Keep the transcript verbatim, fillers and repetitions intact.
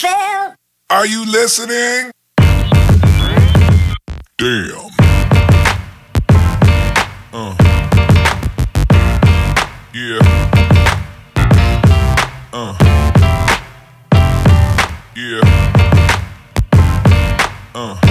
failed. Are you listening? Damn. Uh. Yeah. Uh. Yeah. Uh.